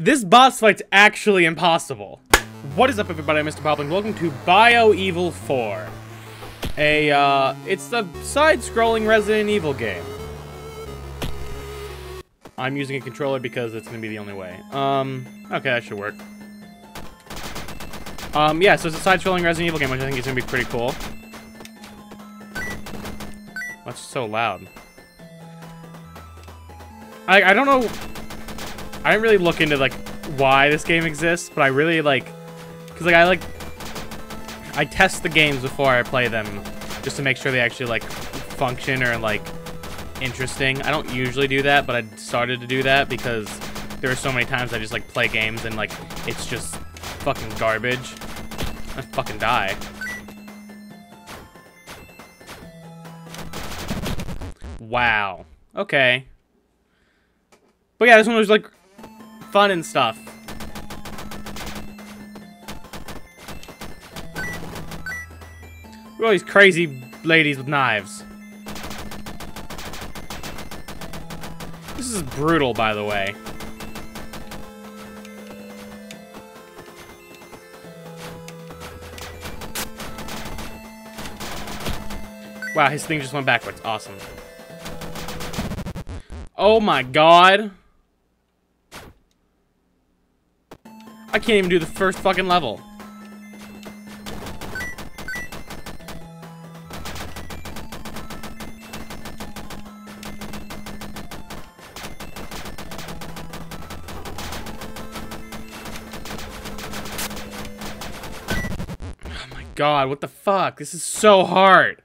This boss fight's actually impossible. What is up, everybody? I'm Mr. Bobbly, and welcome to Bio-Evil 4. It's a side-scrolling Resident Evil game. I'm using a controller because that's gonna be the only way. Okay, that should work. Yeah, so it's a side-scrolling Resident Evil game, which I think is gonna be pretty cool. That's so loud. I don't know. I didn't really look into, like, why this game exists, but I really, like... Because, like, I test the games before I play them, just to make sure they actually, like, function or, like, interesting. I don't usually do that, but I started to do that because there are so many times I just, like, play games and, like, it's just fucking garbage. I fucking die. Wow. Okay. But yeah, this one was, like, fun and stuff. We're all these crazy ladies with knives. This is brutal, by the way. Wow, his thing just went backwards. Awesome. Oh my god. I can't even do the first fucking level. Oh my god, what the fuck? This is so hard.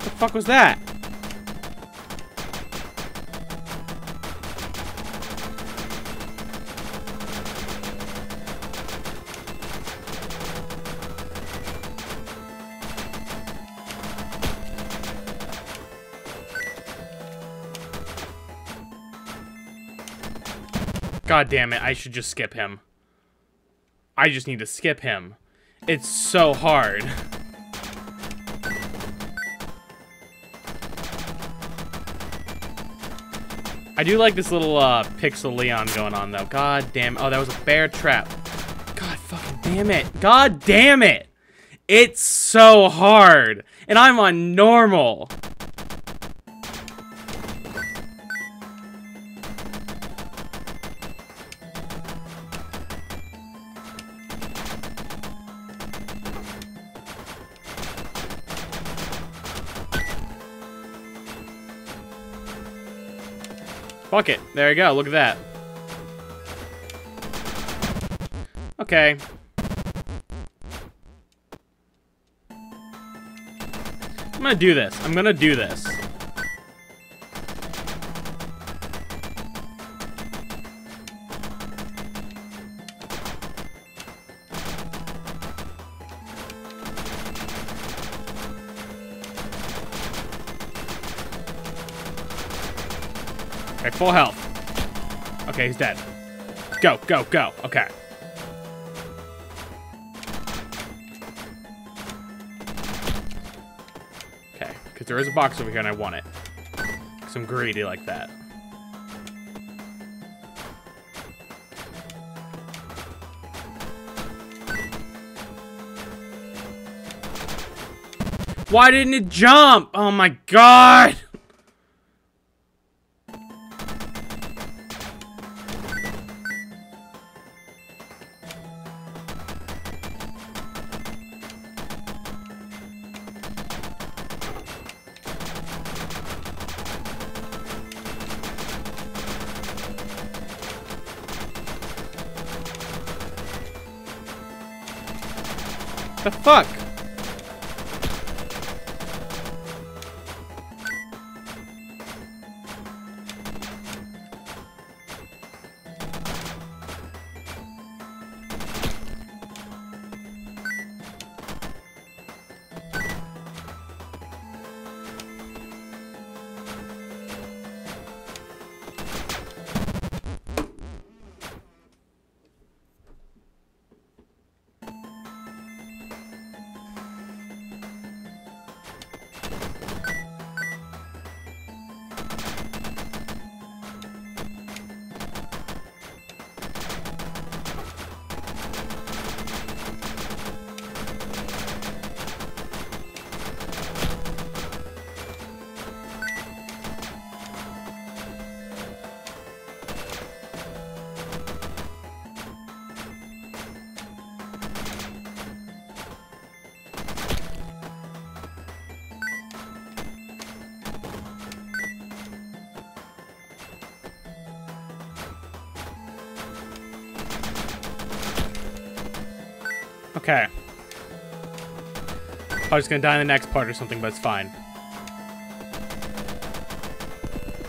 What the fuck was that? God damn it, I should just skip him. I just need to skip him. It's so hard. I do like this little pixel Leon going on, though. God damn. Oh, that was a bear trap. God fucking damn it. God damn it. It's so hard. And I'm on normal. Fuck it. There you go. Look at that. Okay. I'm gonna do this. I'm gonna do this. Okay, full health. Okay, he's dead. Go, go, go. Okay. Okay, because there is a box over here and I want it. Because I'm greedy like that. Why didn't it jump? Oh my god! The fuck? Okay. I was gonna die in the next part or something, but it's fine.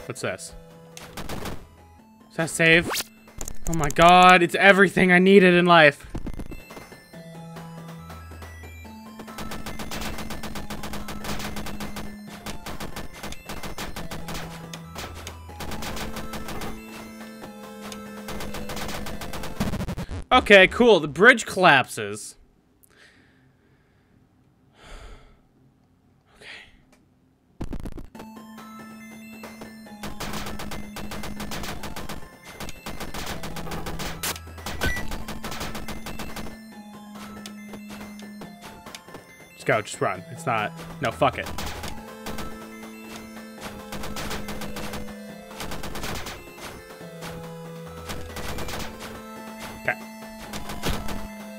What's this? Is that save? Oh my god, it's everything I needed in life. Okay, cool. The bridge collapses. Okay. Just go. Just run. It's not... No, fuck it.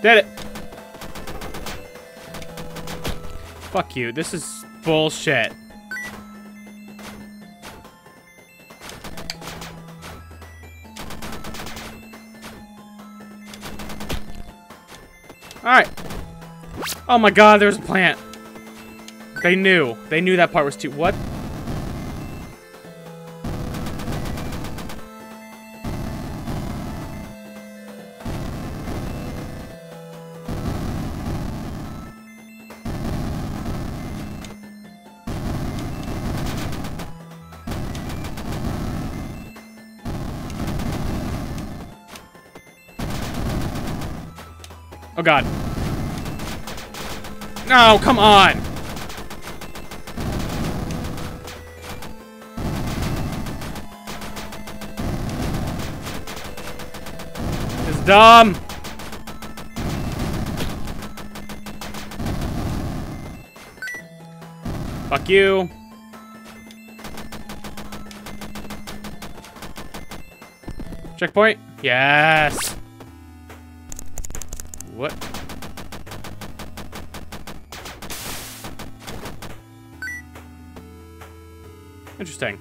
Did it! Fuck you, this is bullshit. Alright. Oh my god, there's a plant. They knew. They knew that part was too- what? Oh god. No, come on! It's dumb! Fuck you. Checkpoint? Yes! What? Interesting.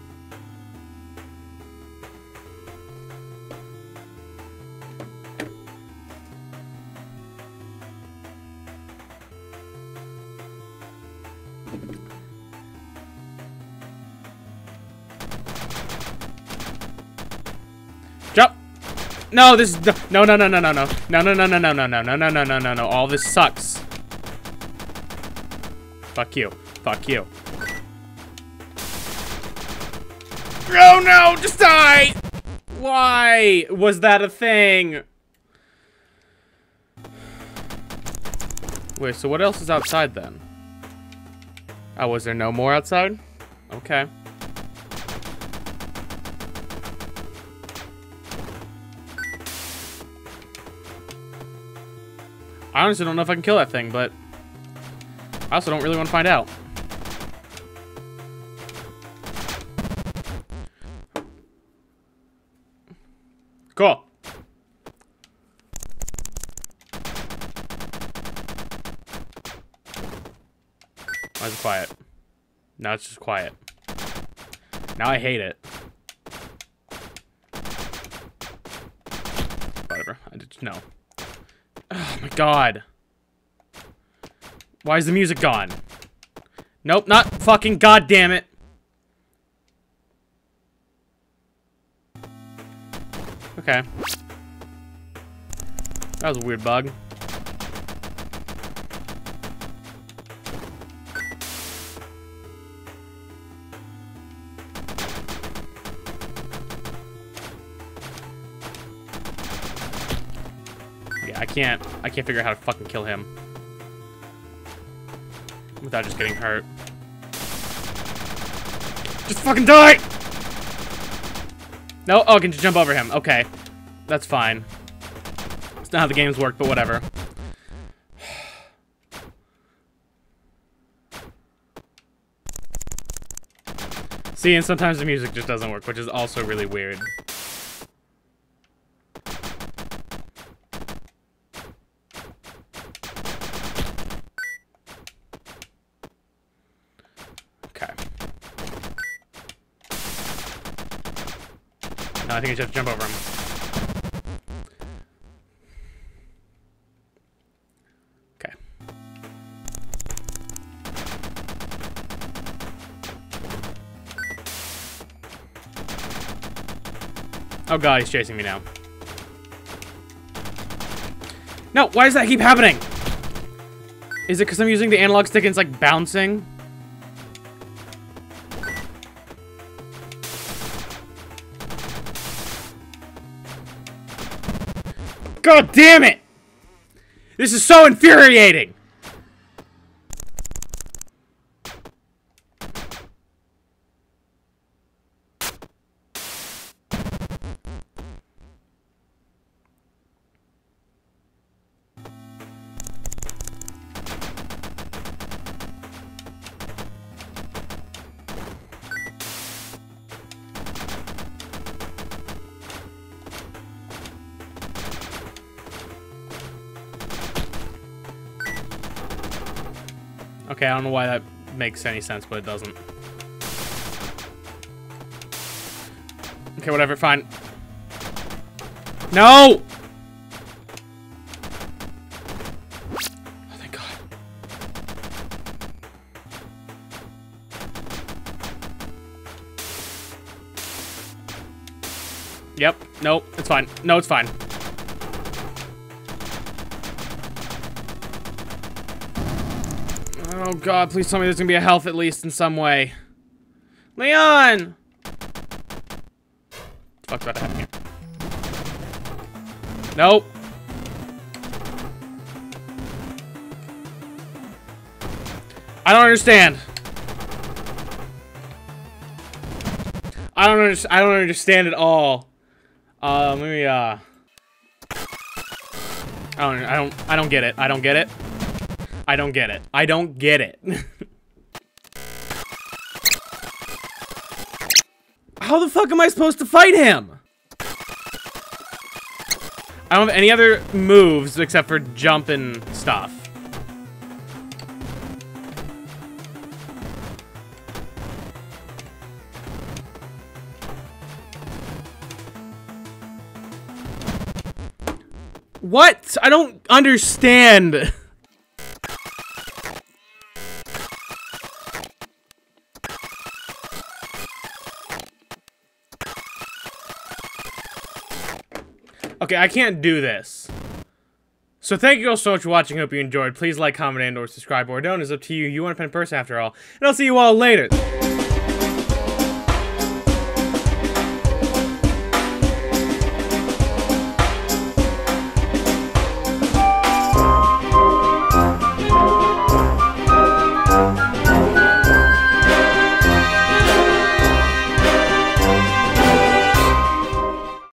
No, this is no. All this sucks. Fuck you. Fuck you. Oh no, just die! Why was that a thing? Wait, so what else is outside then? Oh, was there no more outside? Okay. I honestly don't know if I can kill that thing, but I also don't really want to find out. Cool. Why is it quiet? Now it's just quiet. Now I hate it. Whatever. I just know. Oh my god. Why is the music gone? Nope, not fucking goddamn it. Okay. That was a weird bug. I can't figure out how to fucking kill him without just getting hurt. Just fucking die! No, oh, I can just jump over him. Okay, that's fine. It's not how the games work, but whatever. See, and sometimes the music just doesn't work, which is also really weird. I think I just have to jump over him. Oh god, he's chasing me now. No, why does that keep happening? Is it because I'm using the analog stick and it's like bouncing? God damn it! This is so infuriating! Okay, I don't know why that makes any sense, but it doesn't. Okay, whatever, fine. No! Oh, thank God. Yep, no, it's fine. No, it's fine. Oh god, please tell me there's gonna be a health at least in some way. Leon! What the fuck's about to happen here? Nope. I don't understand. I don't understand at all. Let me I don't get it. I don't get it. I don't get it. I don't get it. How the fuck am I supposed to fight him? I don't have any other moves except for jump and stuff. What? I don't understand. Okay, I can't do this. So thank you all so much for watching. Hope you enjoyed. Please like, comment, and/or subscribe. Or don't. It's up to you. You want a pen and purse after all. And I'll see you all later.